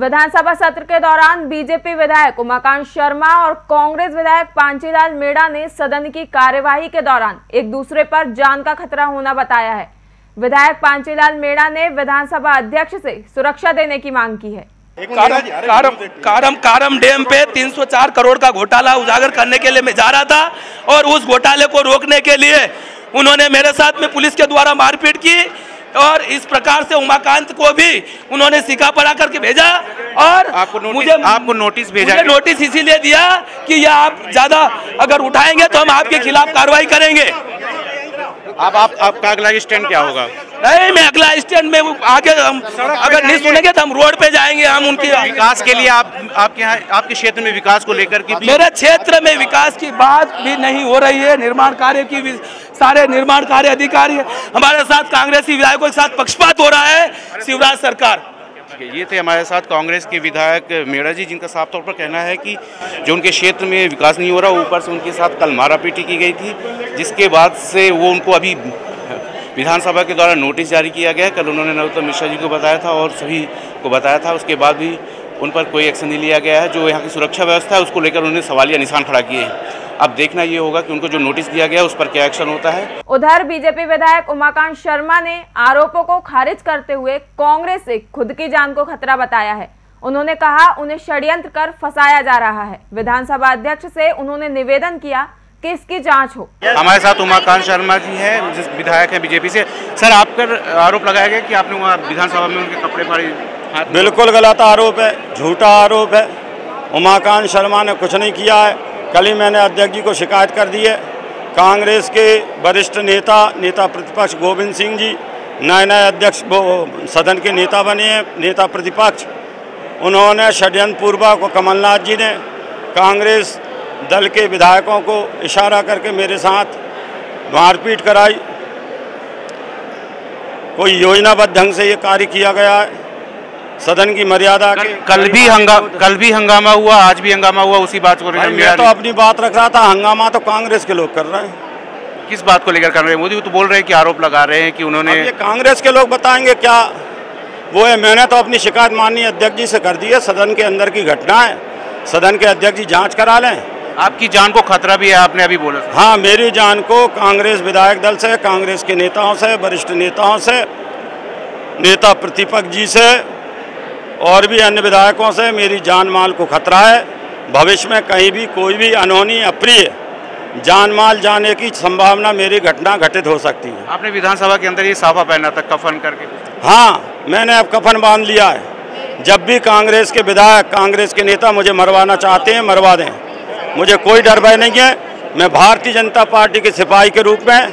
विधानसभा सत्र के दौरान बीजेपी विधायक उमाकांत शर्मा और कांग्रेस विधायक पांचेलाल मीणा ने सदन की कार्यवाही के दौरान एक दूसरे पर जान का खतरा होना बताया है। विधायक पांचेलाल मीणा ने विधानसभा अध्यक्ष से सुरक्षा देने की मांग की है। कारम डैम पे 304 करोड़ का घोटाला उजागर करने के लिए मैं जा रहा था और उस घोटाले को रोकने के लिए उन्होंने मेरे साथ में पुलिस के द्वारा मारपीट की और इस प्रकार से उमाकांत को भी उन्होंने सिका पड़ा करके भेजा और आपको नोटिस इसीलिए दिया कि यह आप ज्यादा अगर उठाएंगे तो हम आपके खिलाफ कार्रवाई करेंगे। आपका अगला स्टैंड क्या होगा? नहीं, मैं अगला स्टैंड में आगे अगर नहीं सुनेंगे तो हम रोड पे जाएंगे। हम उनकी विकास के लिए आपके क्षेत्र में विकास को लेकर के मेरे क्षेत्र में विकास की बात भी नहीं हो रही है। निर्माण कार्य की भी सारे निर्माण कार्य अधिकारी हमारे साथ कांग्रेसी विधायकों के साथ पक्षपात हो रहा है शिवराज सरकार। ये थे हमारे साथ कांग्रेस के विधायक मीणा जी, जिनका साफ तौर पर कहना है कि जो उनके क्षेत्र में विकास नहीं हो रहा, ऊपर से उनके साथ कल मारापीटी की गई थी, जिसके बाद से वो उनको अभी विधानसभा के द्वारा नोटिस जारी किया गया। कल उन्होंने नरोत्तम मिश्रा जी को बताया था और सभी को बताया था, उसके बाद भी उन पर कोई एक्शन नहीं लिया गया है। जो यहाँ की सुरक्षा व्यवस्था है उसको लेकर उन्होंने सवालिया निशान खड़ा किए हैं। अब देखना ये होगा कि उनको जो नोटिस दिया गया उस पर क्या एक्शन होता है। उधर बीजेपी विधायक उमाकांत शर्मा ने आरोपों को खारिज करते हुए कांग्रेस से खुद की जान को खतरा बताया है। उन्होंने कहा उन्हें षड्यंत्र कर फंसाया जा रहा है। विधानसभा अध्यक्ष से उन्होंने निवेदन किया कि इसकी जांच हो। हमारे साथ उमाकांत शर्मा जी है, जिस विधायक है बीजेपी से। सर, आप पर आरोप लगाया गया कि आपने वहाँ विधानसभा में उनके कपड़े फाड़े। बिल्कुल गलत आरोप है, झूठा आरोप है। उमाकांत शर्मा ने कुछ नहीं किया है। कल ही मैंने अध्यक्ष जी को शिकायत कर दी है। कांग्रेस के वरिष्ठ नेता प्रतिपक्ष गोविंद सिंह जी नए अध्यक्ष वो सदन के नेता बने हैं, नेता प्रतिपक्ष। उन्होंने षड्यंत्र पूर्वक कमलनाथ जी ने कांग्रेस दल के विधायकों को इशारा करके मेरे साथ मारपीट कराई। कोई योजनाबद्ध ढंग से ये कार्य किया गया है। सदन की मर्यादा कल भी हंगामा हुआ, आज भी हंगामा हुआ, उसी बात को लेकर। मैं तो अपनी बात रख रहा था, हंगामा तो कांग्रेस के लोग कर रहे हैं। किस बात को लेकर कर रहे हैं? मोदी तो बोल रहे हैं कि आरोप लगा रहे हैं कि उन्होंने, ये कांग्रेस के लोग बताएंगे क्या वो है। मैंने तो अपनी शिकायत माननीय अध्यक्ष जी से कर दी है। सदन के अंदर की घटना है, सदन के अध्यक्ष जी जाँच करा लें। आपकी जान को खतरा भी है, आपने अभी बोला। हाँ, मेरी जान को कांग्रेस विधायक दल से, कांग्रेस के नेताओं से, वरिष्ठ नेताओं से, नेता प्रतिपक्ष जी से और भी अन्य विधायकों से मेरी जान माल को खतरा है। भविष्य में कहीं भी कोई भी अनहोनी, अप्रिय जान माल जाने की संभावना, मेरी घटना घटित हो सकती है। आपने विधानसभा के अंदर ये साफा पहना था कफन करके। हाँ, मैंने अब कफन बांध लिया है। जब भी कांग्रेस के विधायक, कांग्रेस के नेता मुझे मरवाना चाहते हैं, मरवा दें। मुझे कोई डर भय नहीं है। मैं भारतीय जनता पार्टी के सिपाही के रूप में,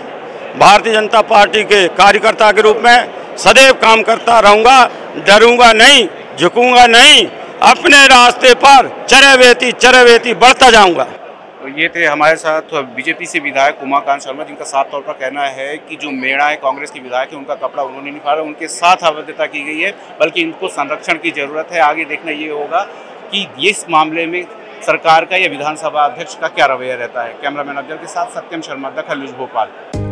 भारतीय जनता पार्टी के कार्यकर्ता के रूप में सदैव काम करता रहूँगा। डरूँगा नहीं, झुकूंगा नहीं, अपने रास्ते पर चरवेती बढ़ता जाऊंगा। तो ये थे हमारे साथ बीजेपी से विधायक उमाकांत शर्मा, जिनका साफ तौर पर कहना है कि जो मीणा है कांग्रेस के विधायक है, उनका कपड़ा उन्होंने नहीं फाड़ा, उनके साथ अभद्रता की गई है, बल्कि इनको संरक्षण की जरूरत है। आगे देखना ये होगा कि इस मामले में सरकार का या विधानसभा अध्यक्ष का क्या रवैया रहता है। कैमरामैन अफ्जल के साथ Satyam Sharma, Dakhal news, Bhopal.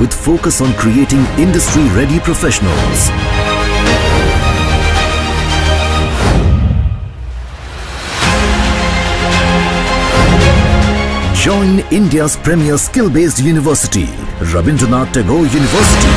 with focus on creating industry-ready professionals. Join India's premier skill-based university, Rabindranath Tagore University.